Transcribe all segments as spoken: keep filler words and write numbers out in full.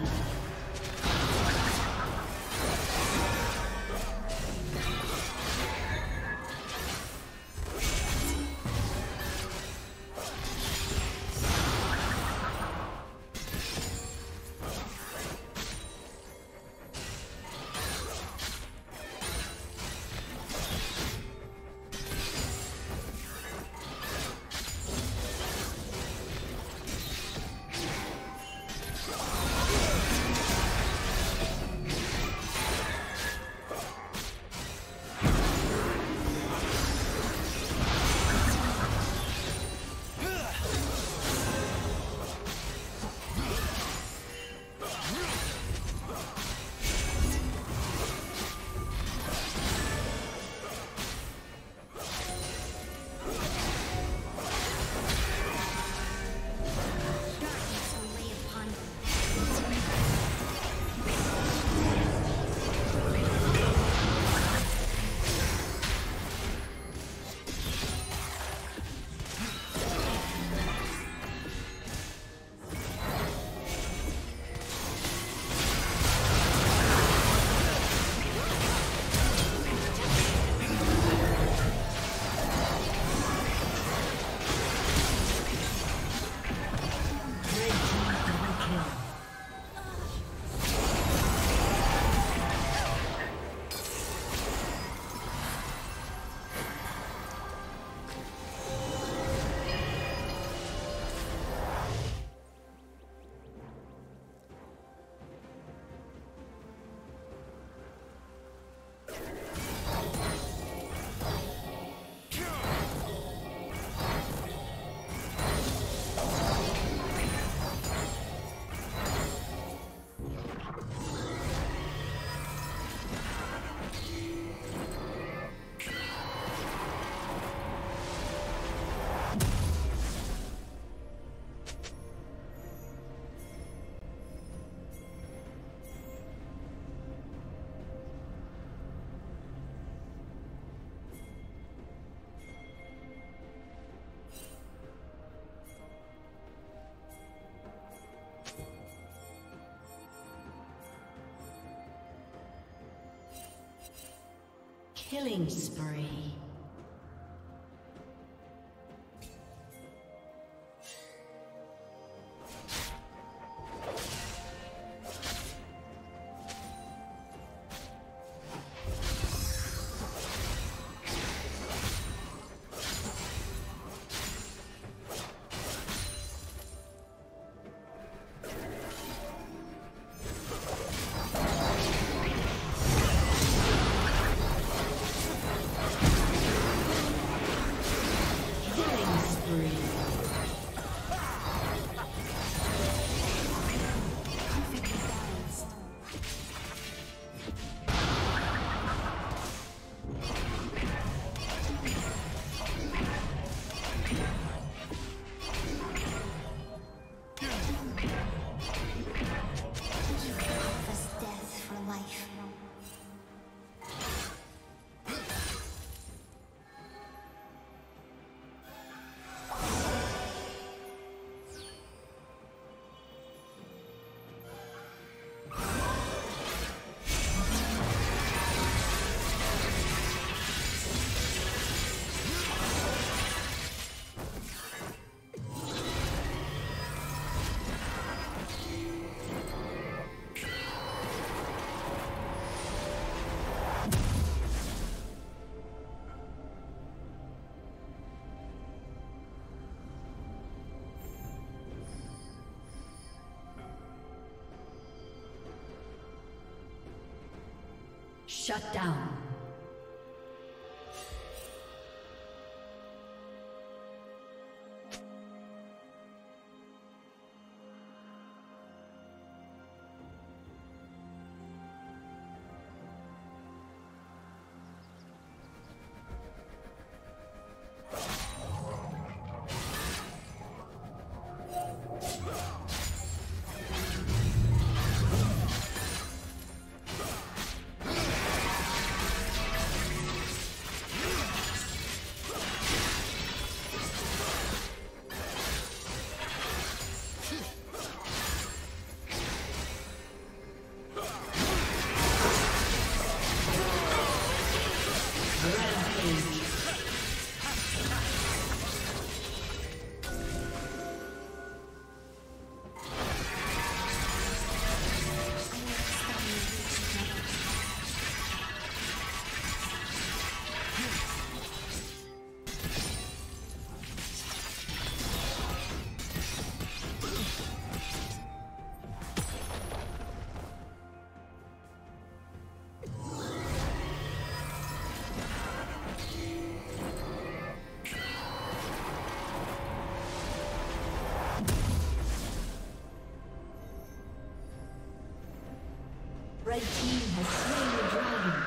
blood. Killing spree. Shut down. Red team has slain the dragon.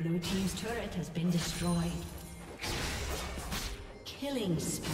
Blue team's turret has been destroyed. Killing spree.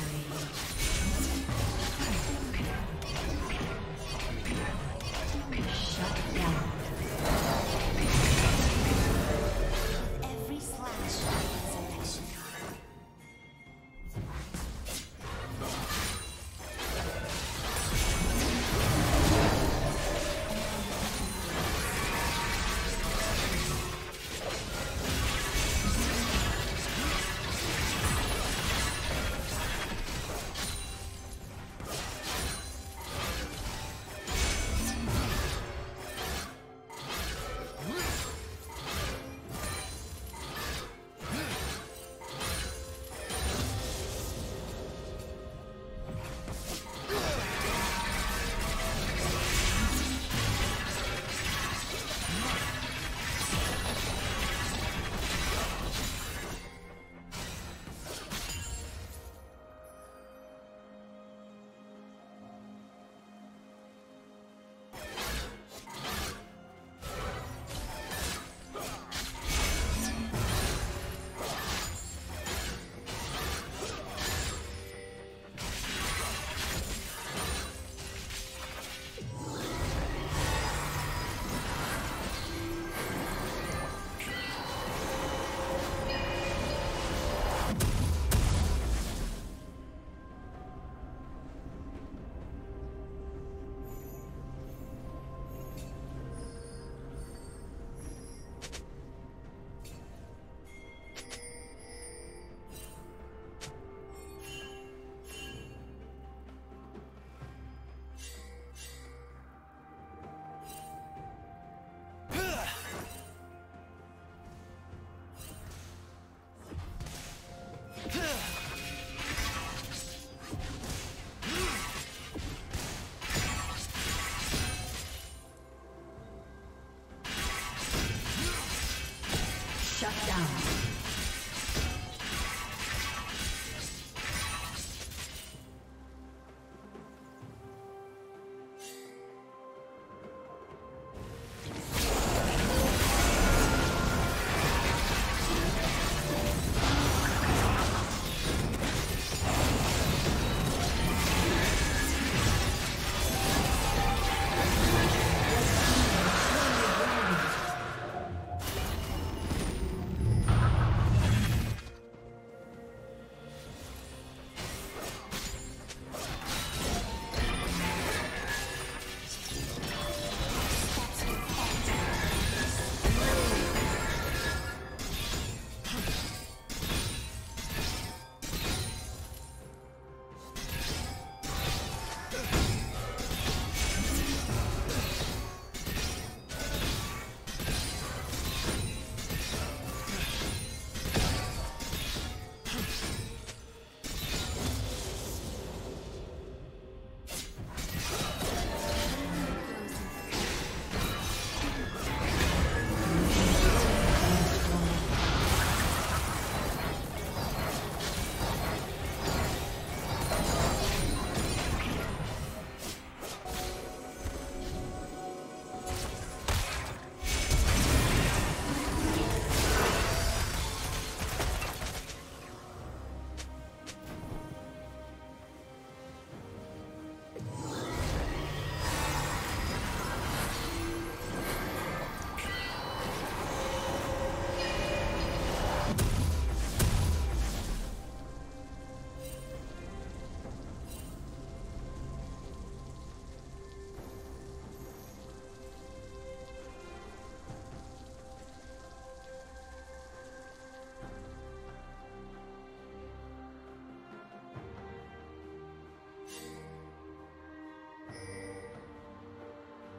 Shut down.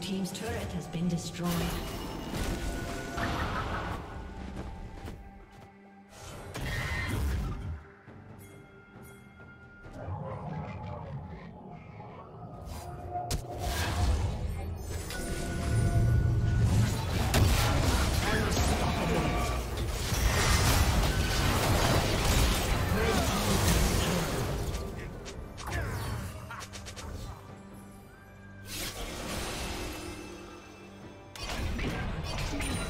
Team's turret has been destroyed. Let's go.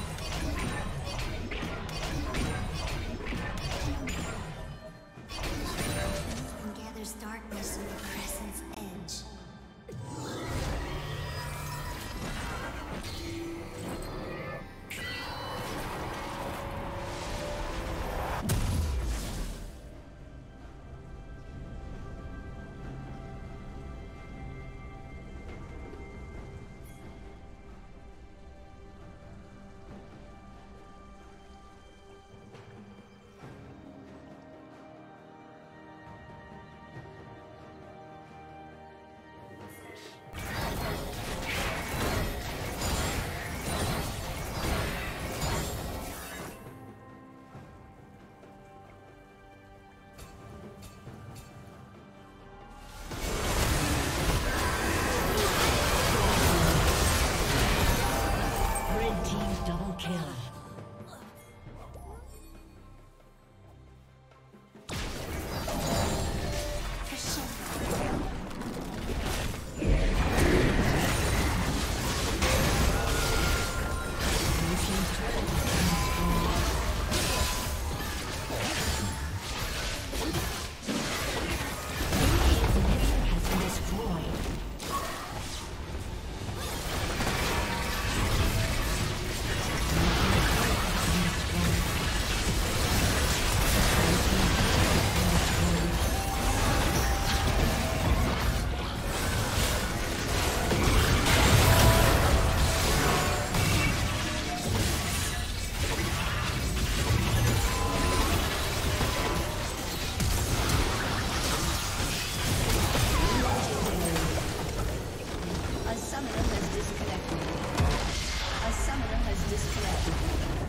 A summoner has disconnected. A summoner has disconnected.